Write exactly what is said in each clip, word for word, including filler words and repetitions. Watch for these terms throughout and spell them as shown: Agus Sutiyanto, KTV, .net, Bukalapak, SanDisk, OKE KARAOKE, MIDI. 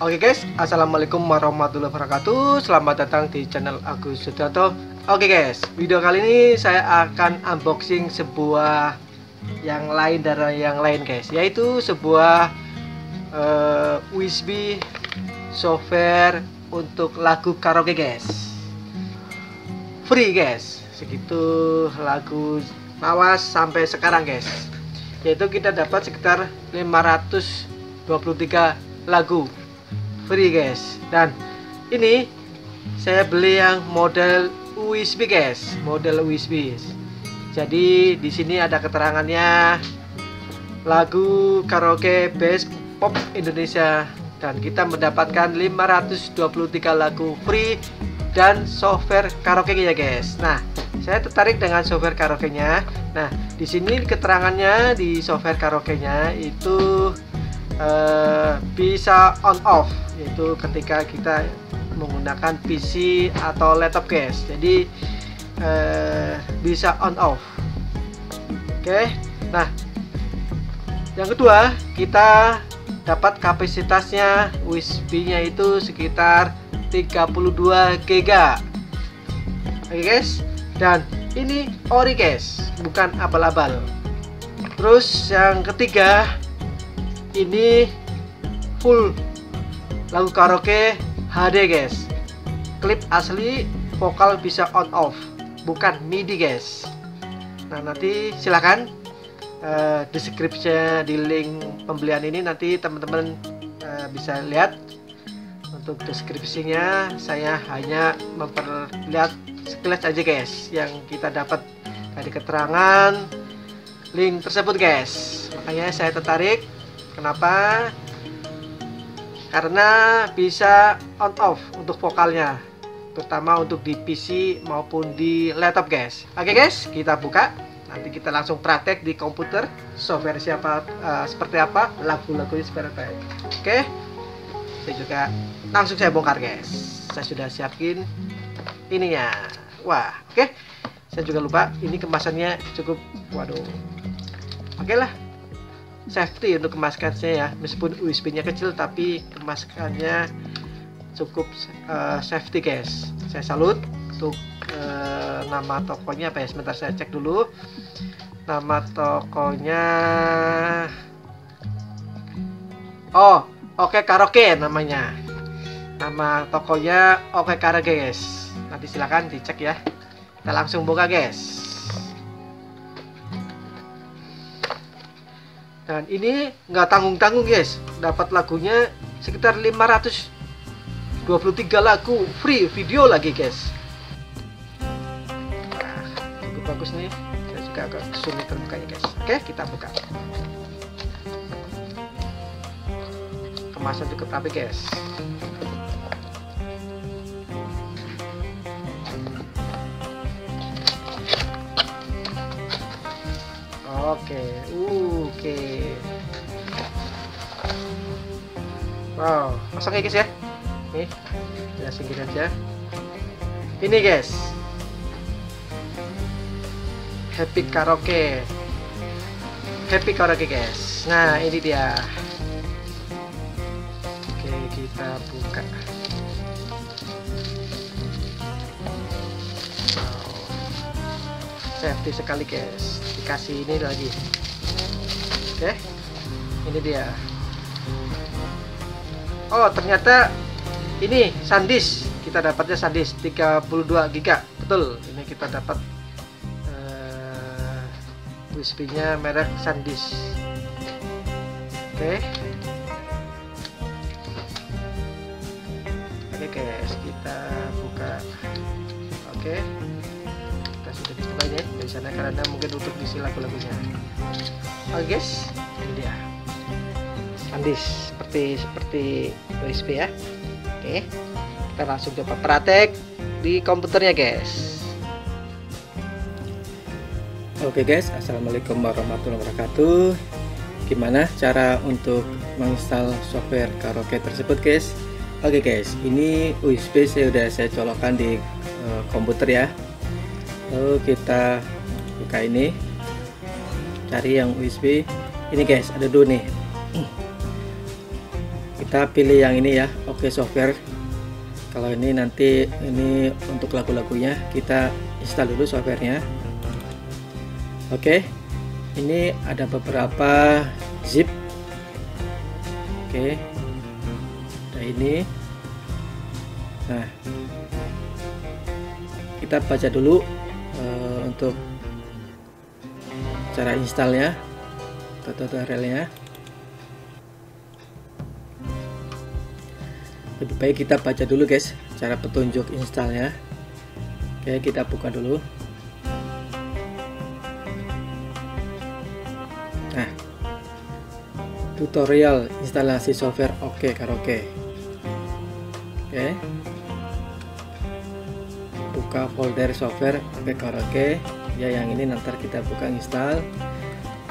Oke guys, assalamualaikum warahmatullahi wabarakatuh. Selamat datang di channel Agus Sutiyanto. Oke guys, video kali ini saya akan unboxing sebuah yang lain dari yang lain guys, yaitu sebuah uh, U S B software untuk lagu karaoke guys. Free guys, segitu lagu lawas sampai sekarang guys. Yaitu kita dapat sekitar lima ratus dua puluh tiga lagu free guys, dan ini saya beli yang model U S B guys, model U S B. Jadi di sini ada keterangannya lagu karaoke bass pop Indonesia, dan kita mendapatkan lima ratus dua puluh tiga lagu free dan software karaoke nya guys. Nah, saya tertarik dengan software karaoke nya. Nah, di sini keterangannya di software karaoke nya itu Uh, bisa on off, yaitu ketika kita menggunakan P C atau laptop guys. Jadi uh, bisa on off. Oke, okay. Nah yang kedua, kita dapat kapasitasnya U S B nya itu sekitar tiga puluh dua giga. Oke guys, dan ini ori guys, bukan abal-abal. Terus yang ketiga, ini full lagu karaoke H D guys, klip asli, vokal bisa on off, bukan MIDI guys. Nah, nanti silahkan uh, deskripsinya di link pembelian ini, nanti teman-teman uh, bisa lihat untuk deskripsinya. Saya hanya memperlihat sekilas aja guys yang kita dapat dari keterangan link tersebut guys. Makanya saya tertarik. Kenapa? Karena bisa on off untuk vokalnya, terutama untuk di P C maupun di laptop guys. Oke guys, kita buka. Nanti kita langsung praktek di komputer software siapa uh, seperti apa, lagu-lagunya seperti apa. Oke, saya juga langsung saya bongkar guys. Saya sudah siapin ininya. Wah, oke. Saya juga lupa ini kemasannya cukup. Waduh. Oke lah. Safety untuk kemasannya ya, meskipun U S B-nya kecil tapi kemasannya cukup uh, safety guys. Saya salut untuk uh, nama tokonya apa ya, sebentar saya cek dulu nama tokonya. Oh, Oke Karaoke namanya, nama tokonya Oke Karaoke guys. Nanti silahkan dicek ya. Kita langsung buka guys. Dan ini nggak tanggung-tanggung guys, dapat lagunya sekitar lima ratus dua puluh tiga lagu free, video lagi guys. Nah, cukup bagus nih. Saya suka agak sulit terbukanya guys. Oke, kita buka. Kemasan cukup rapi guys. Oke, uh, oke. Okay. Wow, masuk ya guys ya. Nih, kita singkirin aja. Ini guys, Happy Karaoke, Happy Karaoke guys. Nah, ini dia. Oke, okay, kita buka. Wow. Safety sekali guys. Kasih ini lagi. Oke, ini dia. Oh, ternyata ini SanDisk. Kita dapatnya SanDisk tiga puluh dua giga. Betul, ini kita dapat uh, U S B-nya merek SanDisk. Oke. Oke guys, kita buka. Oke. Kita sudah dibuka ya dari sana karena mungkin untuk isi lagu-lagunya. Oke guys, ini dia SanDisk seperti seperti U S B ya. Oke, kita langsung coba praktek di komputernya guys. Oke guys, assalamualaikum warahmatullahi wabarakatuh. Gimana cara untuk menginstal software karaoke tersebut guys? Oke guys, ini U S B saya sudah saya colokkan di uh, komputer ya. Lalu kita buka ini, cari yang U S B ini guys, ada dua nih. Kita kita pilih yang ini ya, Oke Software. Kalau ini nanti ini untuk lagu-lagunya, kita install dulu softwarenya. Oke, ini ada beberapa zip. Oke, nah ini, nah kita baca dulu uh, untuk cara installnya, tutorialnya. Lebih baik kita baca dulu guys, cara petunjuk installnya. Oke, kita buka dulu. Nah, tutorial instalasi software Oke Karaoke. Oke, buka folder software Oke Karaoke ya, yang ini nanti kita buka install,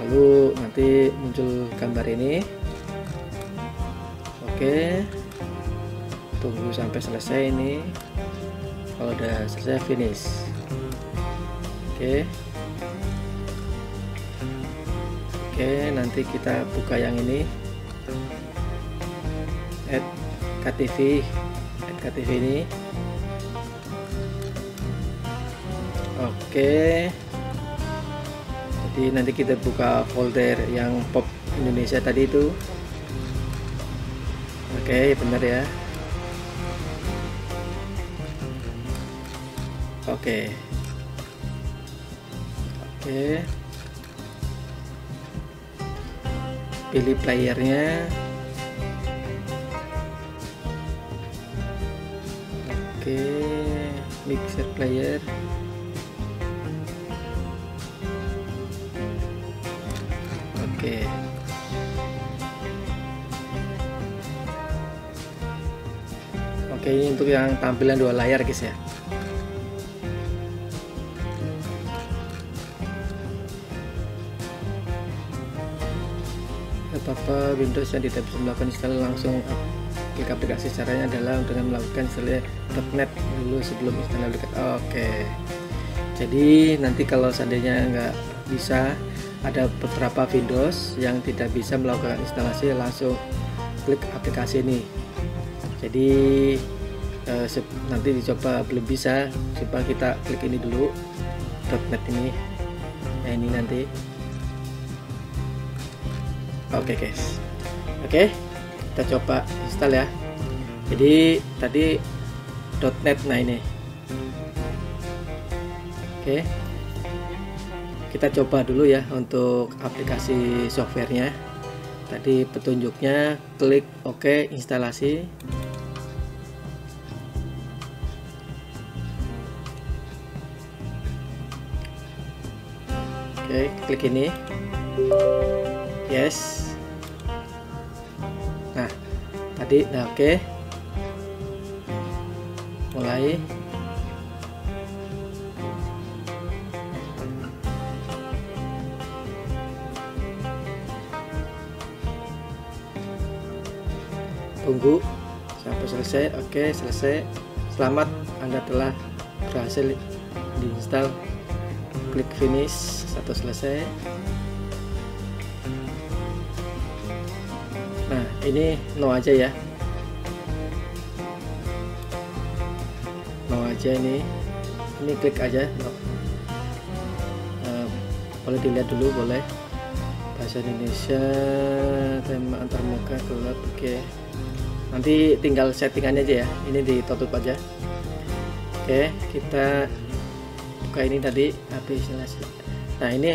lalu nanti muncul gambar ini. Oke, tunggu sampai selesai ini. Kalau udah selesai, finish. Oke, oke, nanti kita buka yang ini, add K T V, add K T V ini. Oke, jadi nanti kita buka folder yang pop Indonesia tadi itu. Oke, benar ya. Oke, oke, pilih playernya. Oke, mixer player. Oke, oke, ini untuk yang tampilan dua layar guys ya. Apa Windows yang tidak bisa melakukan install langsung klik aplikasi, caranya adalah dengan melakukan .net dulu sebelum install aplikasi. Oke, jadi nanti kalau seandainya nggak bisa, ada beberapa Windows yang tidak bisa melakukan instalasi langsung klik aplikasi ini. Jadi eh, nanti dicoba belum bisa, coba kita klik ini dulu .net ini, nah ini nanti. Oke okay guys, oke okay, kita coba install ya. Jadi tadi .net, nah ini. Oke, okay, kita coba dulu ya untuk aplikasi softwarenya. Tadi petunjuknya klik Oke OK, instalasi. Oke, okay, klik ini. Yes. Nah, tadi nah oke. Okay. Mulai. Tunggu sampai selesai. Oke, okay, selesai. Selamat, Anda telah berhasil diinstal. Klik finish atau selesai. Nah, ini no aja ya. No aja ini. Ini klik aja no. Uh, boleh dilihat dulu, boleh. Bahasa Indonesia, tema antarmuka gelap. Oke. Nanti tinggal settingannya aja ya. Ini ditutup aja. Oke, kita buka ini tadi habis instalasi. Nah, ini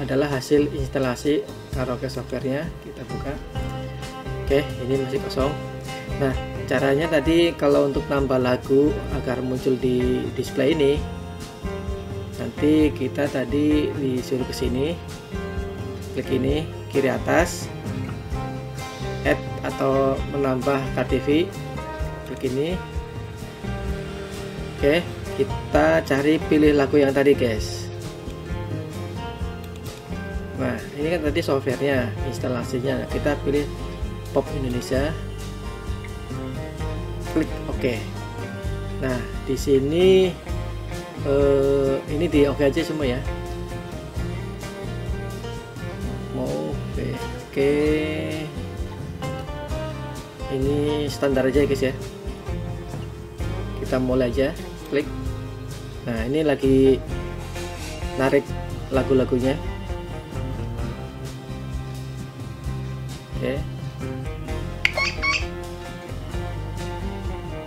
adalah hasil instalasi karaoke softwarenya. Kita buka. Oke, ini masih kosong. Nah, caranya tadi kalau untuk nambah lagu agar muncul di display ini, nanti kita tadi disuruh ke sini, klik ini kiri atas, add atau menambah K T V, klik ini. Oke, kita cari pilih lagu yang tadi guys. Nah, ini kan tadi softwarenya, instalasinya. Kita pilih pop Indonesia, klik Oke. Nah, di sini eh, ini di Oke aja semua ya. Mau Oke, Oke, ini standar aja ya guys ya, kita mulai aja, klik. Nah ini lagi narik lagu-lagunya. Oke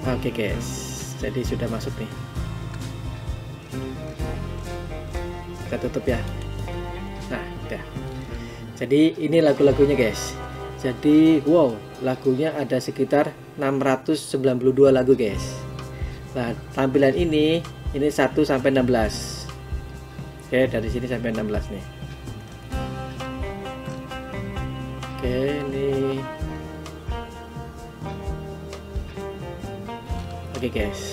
oke guys, jadi sudah masuk nih, kita tutup ya. Nah udah, jadi ini lagu-lagunya guys. Jadi wow, lagunya ada sekitar enam ratus sembilan puluh dua lagu guys. Nah tampilan ini ini satu sampai enam belas. Oke dari sini sampai enam belas nih. Oke ini oke guys,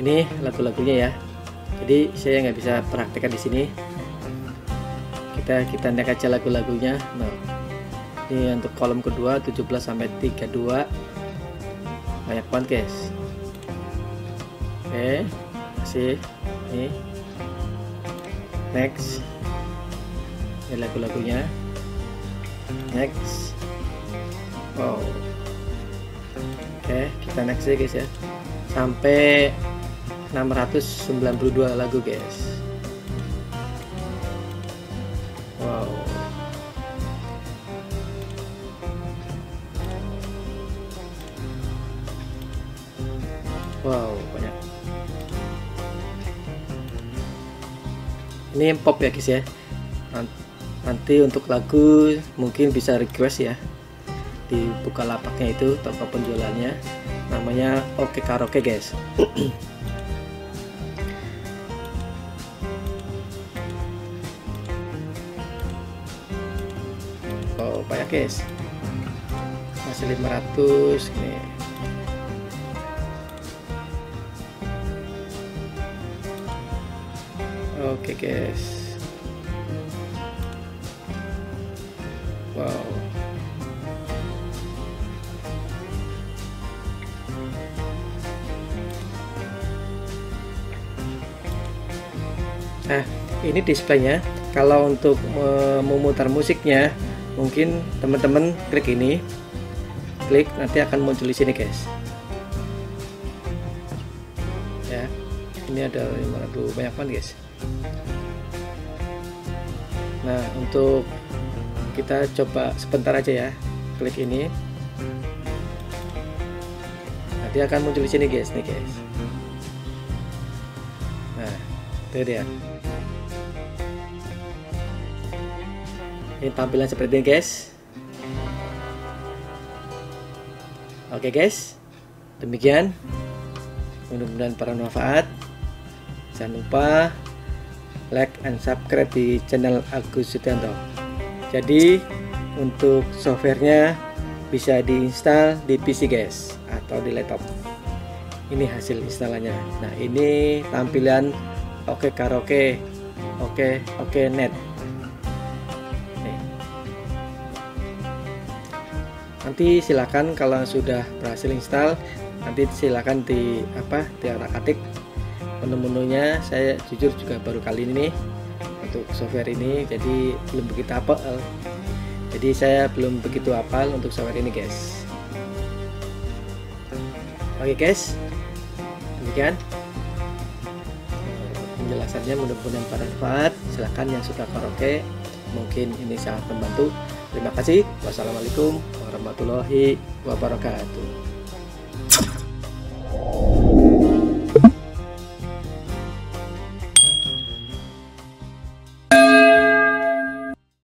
ini lagu-lagunya ya. Jadi saya nggak bisa praktekkan di sini, kita kita naik aja lagu-lagunya. Nah ini untuk kolom kedua tujuh belas sampai tiga puluh dua banyak banget guys. Oke masih ini next, ini lagu-lagunya next. Wow oke kita next ya guys ya, sampai enam ratus sembilan puluh dua lagu guys. Wow wow banyak. Ini pop ya guys ya, nanti untuk lagu mungkin bisa request ya di Bukalapaknya, itu toko penjualannya namanya Oke Karaoke guys. Oh banyak guys, masih lima ratus nih. Oke guys, wow, nah ini displaynya. Kalau untuk memutar musiknya mungkin teman-teman klik ini, klik nanti akan muncul di sini guys ya. Ini ada lima ratus banyak banget guys. Nah untuk kita coba sebentar aja ya, klik ini nanti akan muncul di sini guys, nih guys. Nah itu dia, ini tampilan seperti ini guys. Oke guys, demikian, mudah-mudahan bermanfaat. Jangan lupa like and subscribe di channel Agus Sutiyanto. Jadi untuk softwarenya bisa diinstal di P C guys atau di laptop. Ini hasil instalannya. Nah ini tampilan Oke Karaoke, Oke Oke Net. Nih. Nanti silakan kalau sudah berhasil install, nanti silakan di apa diarak-atik menu-menunya. Saya jujur juga baru kali ini nih, untuk software ini, jadi belum begitu hafal. Jadi saya belum begitu hafal untuk software ini guys. Oke guys, demikian penjelasannya, mudah-mudahan bermanfaat. Silahkan yang suka karaoke, mungkin ini sangat membantu. Terima kasih. Wassalamualaikum warahmatullahi wabarakatuh.